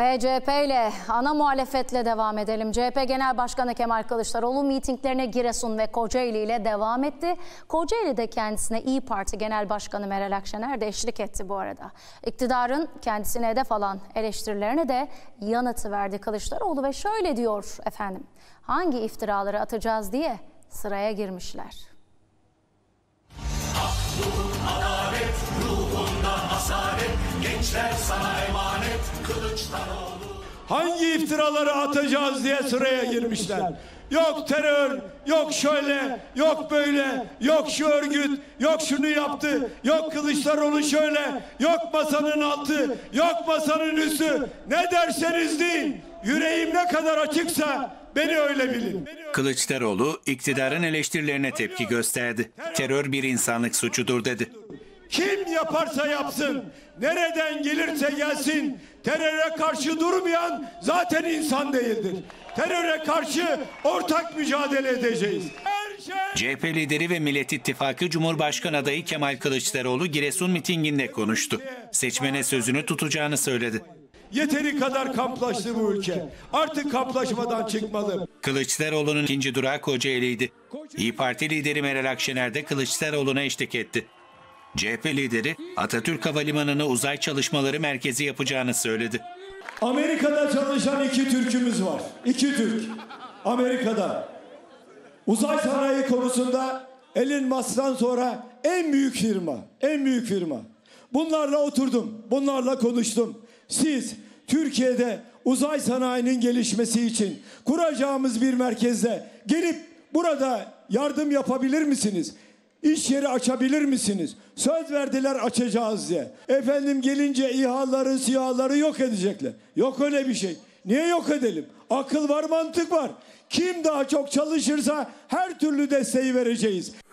CHP ile ana muhalefetle devam edelim. CHP Genel Başkanı Kemal Kılıçdaroğlu mitinglerine Giresun ve Kocaeli ile devam etti. Kocaeli'de kendisine İYİ Parti Genel Başkanı Meral Akşener de eşlik etti bu arada. İktidarın kendisine hedef alan eleştirilerine de yanıtı verdi Kılıçdaroğlu ve şöyle diyor efendim. Hangi iftiraları atacağız diye sıraya girmişler. Aklın, adalet, ruhunda hasaret, gençler sana emanet. Hangi iftiraları atacağız diye sıraya girmişler. Yok terör, yok şöyle, yok böyle, yok şu örgüt, yok şunu yaptı, yok Kılıçdaroğlu şöyle, yok masanın altı, yok masanın üstü. Ne derseniz deyin, yüreğim ne kadar açıksa beni öyle bilin. Kılıçdaroğlu iktidarın eleştirilerine tepki gösterdi. Terör bir insanlık suçudur dedi. Kim yaparsa yapsın, nereden gelirse gelsin, teröre karşı durmayan zaten insan değildir. Teröre karşı ortak mücadele edeceğiz. CHP lideri ve Millet İttifakı Cumhurbaşkanı adayı Kemal Kılıçdaroğlu Giresun mitinginde konuştu. Seçmene sözünü tutacağını söyledi. Yeteri kadar kamplaştı bu ülke. Artık kamplaşmadan çıkmalı. Kılıçdaroğlu'nun ikinci durağı Kocaeli'ydi. İYİ Parti lideri Meral Akşener de Kılıçdaroğlu'na eşlik etti. CHP lideri Atatürk Havalimanı'na uzay çalışmaları merkezi yapacağını söyledi. Amerika'da çalışan iki Türk'ümüz var. İki Türk. Amerika'da. Uzay sanayi konusunda Elon Musk'tan sonra en büyük firma. Bunlarla oturdum, bunlarla konuştum. Siz Türkiye'de uzay sanayinin gelişmesi için kuracağımız bir merkezde gelip burada yardım yapabilir misiniz? İş yeri açabilir misiniz? Söz verdiler açacağız diye. Efendim gelince İHA'ları, SİHA'ları yok edecekler. Yok öyle bir şey. Niye yok edelim? Akıl var, mantık var. Kim daha çok çalışırsa her türlü desteği vereceğiz.